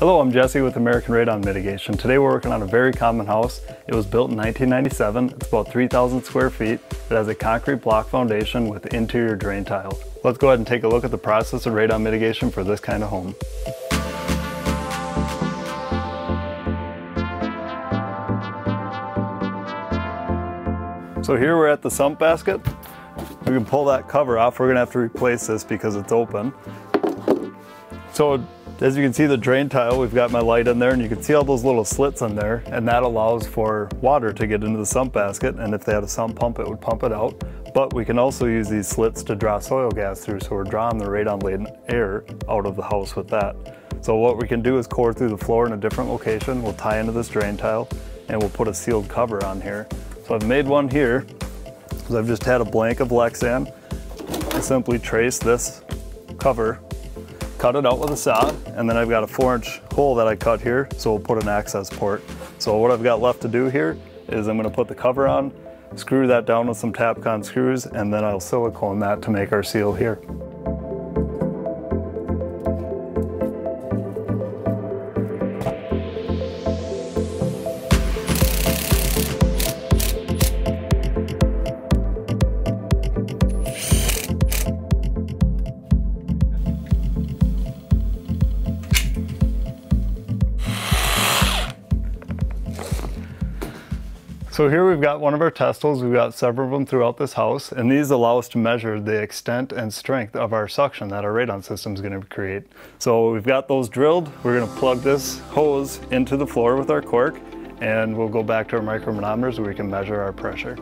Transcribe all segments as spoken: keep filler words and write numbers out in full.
Hello, I'm Jesse with American Radon Mitigation. Today we're working on a very common house. It was built in nineteen ninety-seven. It's about three thousand square feet. It has a concrete block foundation with interior drain tile. Let's go ahead and take a look at the process of radon mitigation for this kind of home. So here we're at the sump basket. We can pull that cover off. We're gonna have to replace this because it's open. So as you can see, the drain tile, we've got my light in there and you can see all those little slits in there, and that allows for water to get into the sump basket, and if they had a sump pump it would pump it out. But we can also use these slits to draw soil gas through, so we're drawing the radon-laden air out of the house with that. So what we can do is core through the floor in a different location, we'll tie into this drain tile, and we'll put a sealed cover on here. So I've made one here, because I've just had a blank of Lexan. I simply trace this cover, cut it out with a saw, and then I've got a four inch hole that I cut here, so we'll put an access port. So what I've got left to do here is I'm gonna put the cover on, screw that down with some Tapcon screws, and then I'll silicone that to make our seal here. So here we've got one of our test holes. We've got several of them throughout this house, and these allow us to measure the extent and strength of our suction that our radon system is going to create. So we've got those drilled. We're going to plug this hose into the floor with our cork, and we'll go back to our micromanometers where we can measure our pressure.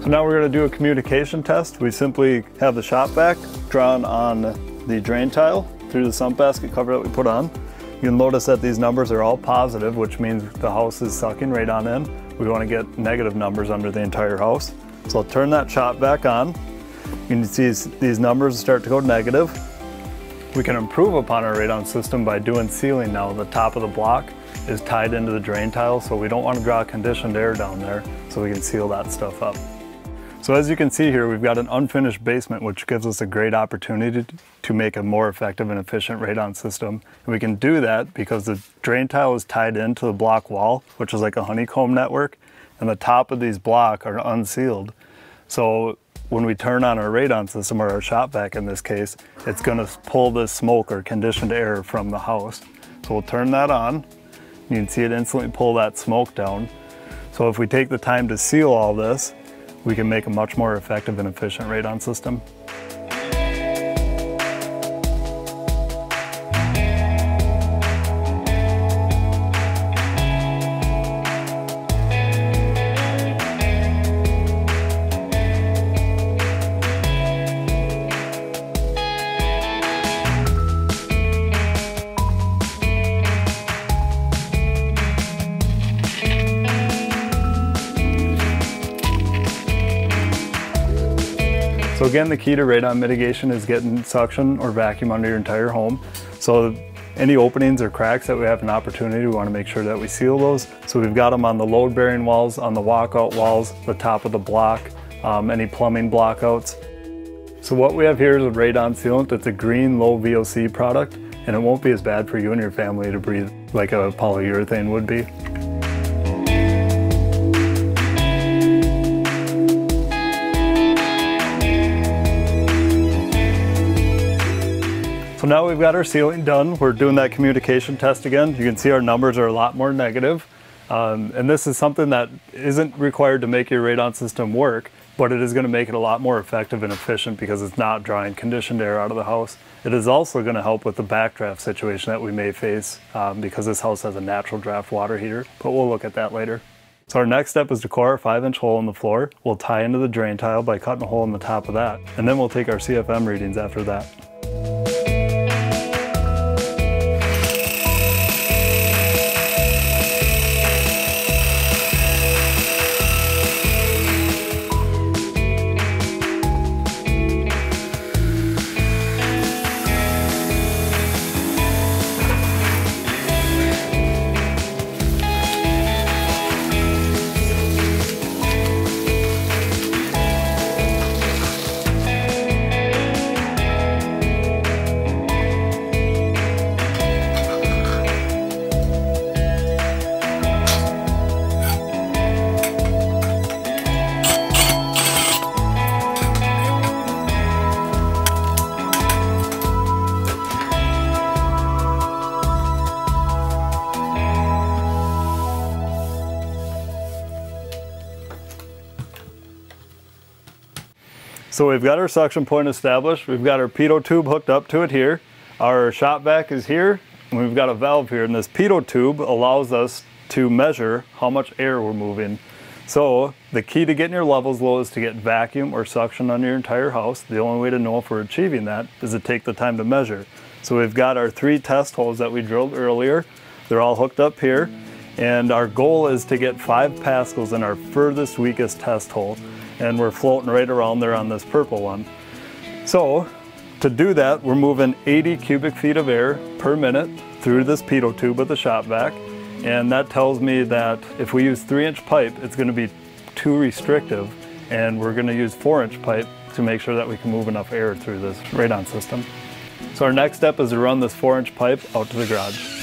So now we're going to do a communication test. We simply have the shop vac drawn on the drain tile through the sump basket cover that we put on. You can notice that these numbers are all positive, which means the house is sucking radon in. We want to get negative numbers under the entire house. So I'll turn that shop back on. You can see these numbers start to go negative. We can improve upon our radon system by doing sealing now. The top of the block is tied into the drain tile, so we don't want to draw conditioned air down there, so we can seal that stuff up. So as you can see here, we've got an unfinished basement, which gives us a great opportunity to make a more effective and efficient radon system. And we can do that because the drain tile is tied into the block wall, which is like a honeycomb network, and the top of these blocks are unsealed. So when we turn on our radon system, or our shop vac in this case, it's going to pull this smoke or conditioned air from the house. So we'll turn that on. You can see it instantly pull that smoke down. So if we take the time to seal all this, we can make a much more effective and efficient radon system. So again, the key to radon mitigation is getting suction or vacuum under your entire home. So any openings or cracks that we have an opportunity, we want to make sure that we seal those. So we've got them on the load bearing walls, on the walkout walls, the top of the block, um, any plumbing blockouts. So what we have here is a radon sealant. It's a green low V O C product, and it won't be as bad for you and your family to breathe like a polyurethane would be. So now we've got our sealing done. We're doing that communication test again. You can see our numbers are a lot more negative. Um, and this is something that isn't required to make your radon system work, but it is going to make it a lot more effective and efficient because it's not drawing conditioned air out of the house. It is also going to help with the backdraft situation that we may face um, because this house has a natural draft water heater, but we'll look at that later. So our next step is to core our five inch hole in the floor. We'll tie into the drain tile by cutting a hole in the top of that, and then we'll take our C F M readings after that. So we've got our suction point established. We've got our pitot tube hooked up to it here. Our shop vac is here, and we've got a valve here. And this pitot tube allows us to measure how much air we're moving. So the key to getting your levels low is to get vacuum or suction on your entire house. The only way to know if we're achieving that is to take the time to measure. So we've got our three test holes that we drilled earlier. They're all hooked up here. And our goal is to get five pascals in our furthest, weakest test hole. And we're floating right around there on this purple one. So to do that, we're moving eighty cubic feet of air per minute through this pitot tube with the shop vac. And that tells me that if we use three inch pipe, it's gonna be too restrictive. And we're gonna use four inch pipe to make sure that we can move enough air through this radon system. So our next step is to run this four inch pipe out to the garage.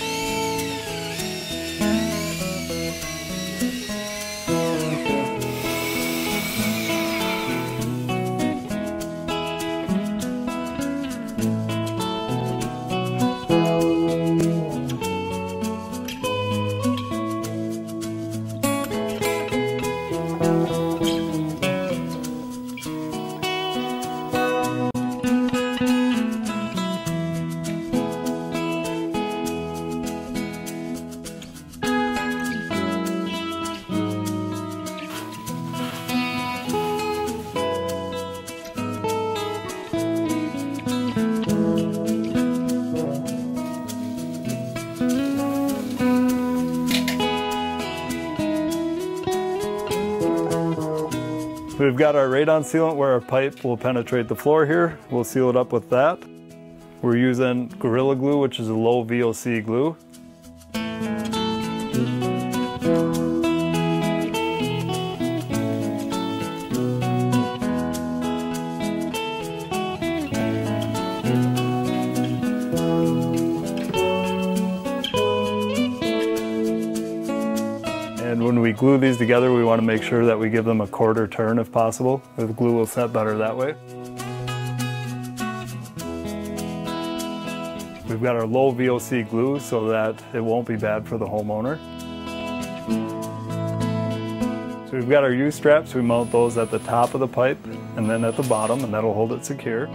We've got our radon sealant where our pipe will penetrate the floor here. We'll seal it up with that. We're using Gorilla Glue, which is a low V O C glue. And when we glue these together, we want to make sure that we give them a quarter turn if possible. The glue will set better that way. We've got our low V O C glue so that it won't be bad for the homeowner. So we've got our U straps. We mount those at the top of the pipe and then at the bottom, and that'll hold it secure.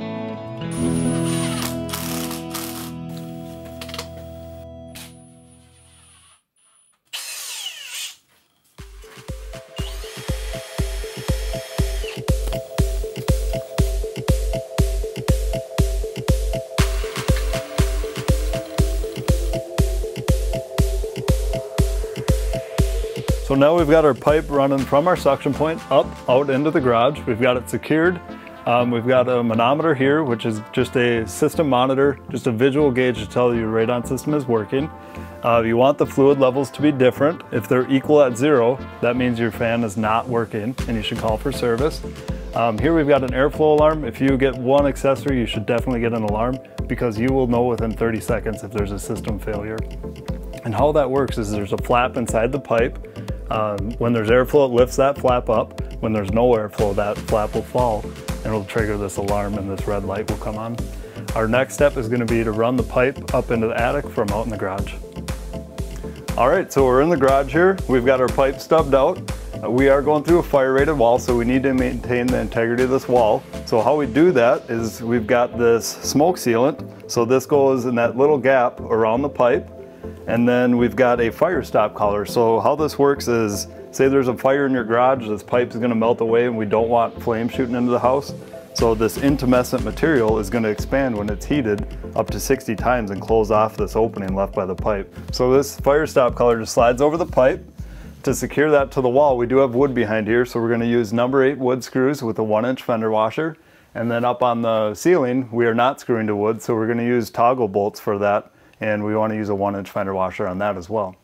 So now we've got our pipe running from our suction point up out into the garage. We've got it secured. Um, we've got a manometer here, which is just a system monitor, just a visual gauge to tell you your radon system is working. Uh, you want the fluid levels to be different. If they're equal at zero, that means your fan is not working and you should call for service. Um, here we've got an airflow alarm. If you get one accessory, you should definitely get an alarm because you will know within thirty seconds if there's a system failure. And how that works is there's a flap inside the pipe. Um, when there's airflow, it lifts that flap up. When there's no airflow, that flap will fall and it'll trigger this alarm and this red light will come on. Our next step is going to be to run the pipe up into the attic from out in the garage. All right, so we're in the garage here. We've got our pipe stubbed out. We are going through a fire rated wall, so we need to maintain the integrity of this wall. So how we do that is we've got this smoke sealant. So this goes in that little gap around the pipe. And then we've got a fire stop collar. So how this works is, say there's a fire in your garage, this pipe's gonna melt away and we don't want flame shooting into the house. So this intumescent material is gonna expand when it's heated up to sixty times and close off this opening left by the pipe. So this fire stop collar just slides over the pipe. To secure that to the wall, we do have wood behind here. So we're gonna use number eight wood screws with a one inch fender washer. And then up on the ceiling, we are not screwing to wood. So we're gonna use toggle bolts for that. And we want to use a one inch fender washer on that as well.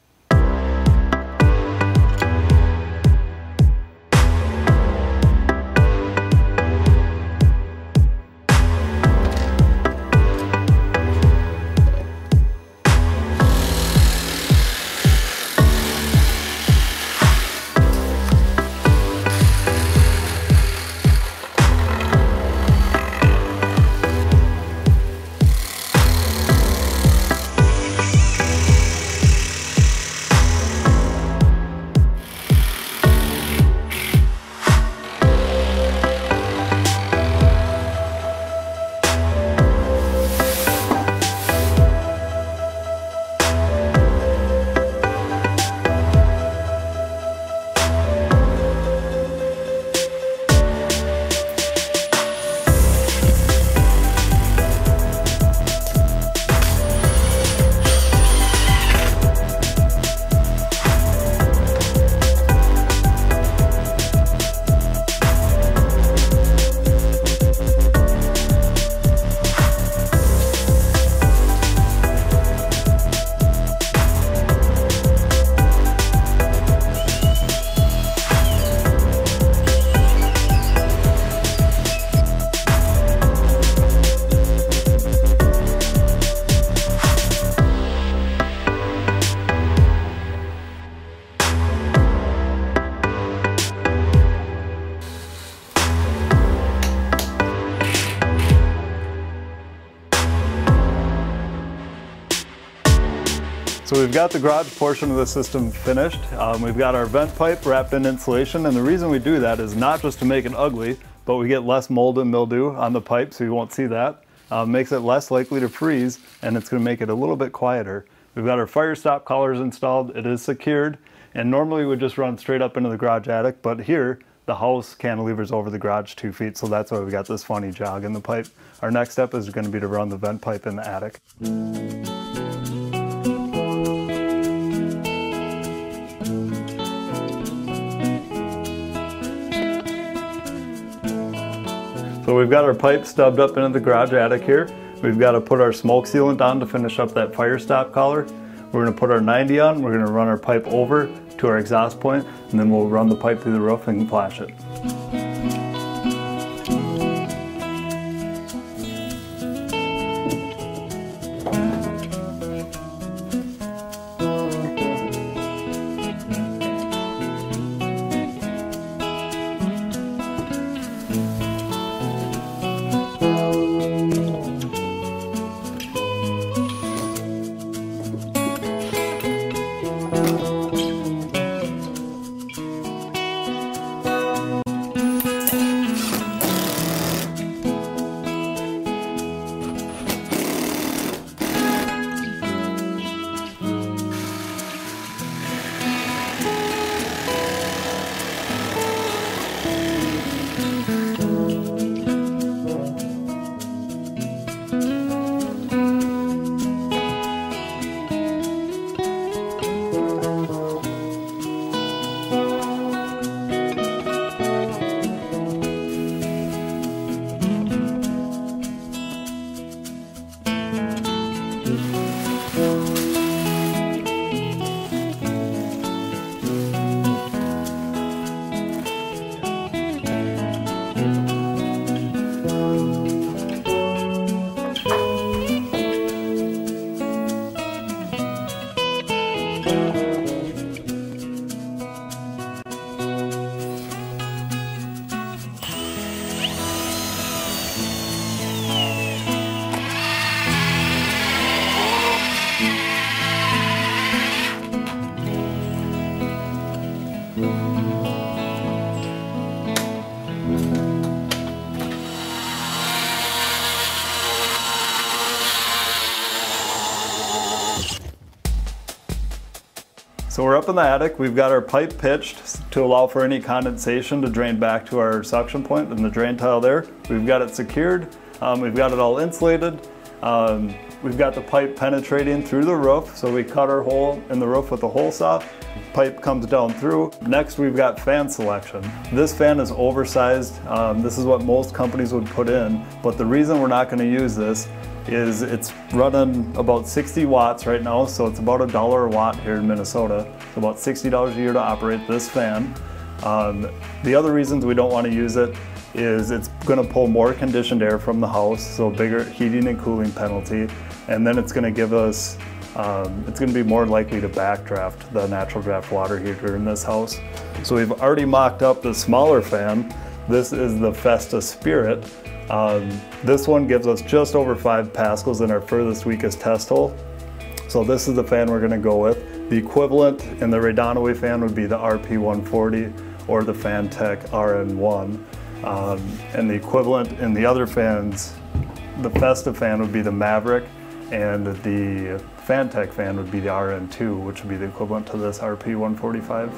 So we've got the garage portion of the system finished. Um, we've got our vent pipe wrapped in insulation, and the reason we do that is not just to make it ugly, but we get less mold and mildew on the pipe, so you won't see that. Uh, makes it less likely to freeze, and it's going to make it a little bit quieter. We've got our fire stop collars installed. It is secured, and normally we just run straight up into the garage attic, but here the house cantilever's over the garage two feet, so that's why we got this funny jog in the pipe. Our next step is going to be to run the vent pipe in the attic. So we've got our pipe stubbed up into the garage attic here. We've got to put our smoke sealant on to finish up that fire stop collar. We're going to put our ninety on, we're going to run our pipe over to our exhaust point, and then we'll run the pipe through the roof and flash it. So we're up in the attic, we've got our pipe pitched to allow for any condensation to drain back to our suction point and the drain tile there. We've got it secured, um, we've got it all insulated, um, we've got the pipe penetrating through the roof, so we cut our hole in the roof with a hole saw. Pipe comes down through. Next we've got fan selection. This fan is oversized, um, this is what most companies would put in, but the reason we're not going to use this is it's running about sixty watts right now, so it's about a dollar a watt here in Minnesota. It's about sixty dollars a year to operate this fan. Um, the other reasons we don't want to use it is it's going to pull more conditioned air from the house, so bigger heating and cooling penalty, and then it's going to give us, um, it's going to be more likely to backdraft the natural draft water heater in this house. So we've already mocked up the smaller fan. This is the Festa Spirit. Um, this one gives us just over five pascals in our furthest weakest test hole. So this is the fan we're going to go with. The equivalent in the Radonaway fan would be the R P one forty or the Fantech R N one. Um, and the equivalent in the other fans, the Festa fan would be the Maverick, and the Fantech fan would be the R N two, which would be the equivalent to this R P one forty-five.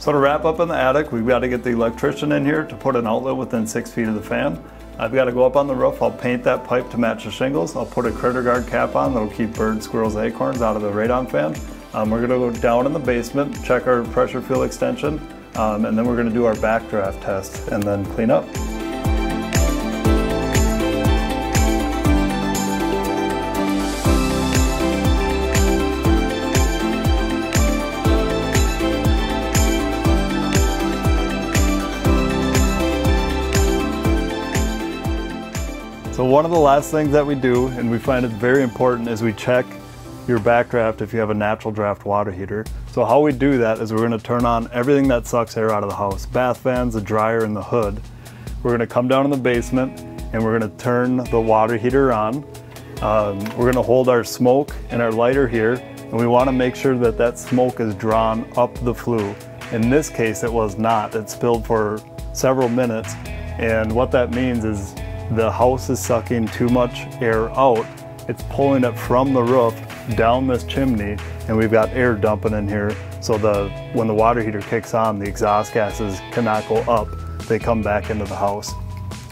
So to wrap up in the attic, we've got to get the electrician in here to put an outlet within six feet of the fan. I've got to go up on the roof. I'll paint that pipe to match the shingles. I'll put a critter guard cap on that'll keep birds, squirrels, acorns out of the radon fan. Um, we're going to go down in the basement, check our pressure fuel extension, um, and then we're going to do our backdraft test and then clean up. So one of the last things that we do, and we find it very important, is we check your backdraft if you have a natural draft water heater. So how we do that is we're going to turn on everything that sucks air out of the house. Bath fans, the dryer, and the hood. We're going to come down in the basement and we're going to turn the water heater on. Um, we're going to hold our smoke and our lighter here, and we want to make sure that that smoke is drawn up the flue. In this case it was not. It spilled for several minutes, and what that means is the house is sucking too much air out. It's pulling it from the roof down this chimney, and we've got air dumping in here. So the when the water heater kicks on, the exhaust gases cannot go up. They come back into the house.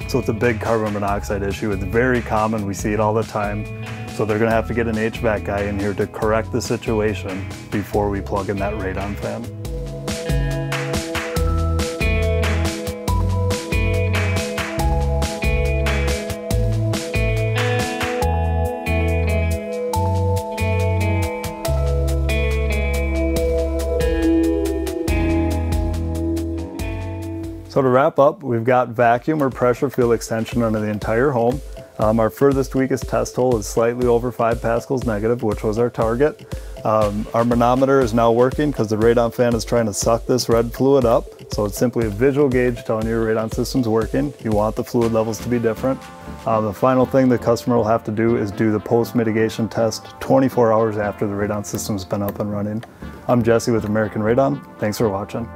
So it's a big carbon monoxide issue. It's very common. We see it all the time. So they're going to have to get an H V A C guy in here to correct the situation before we plug in that radon fan. So to wrap up, we've got vacuum or pressure fuel extension under the entire home. Um, our furthest weakest test hole is slightly over five pascals negative, which was our target. Um, our manometer is now working because the radon fan is trying to suck this red fluid up. So it's simply a visual gauge telling you your radon system's working. You want the fluid levels to be different. Um, the final thing the customer will have to do is do the post-mitigation test twenty-four hours after the radon system's been up and running. I'm Jesse with American Radon. Thanks for watching.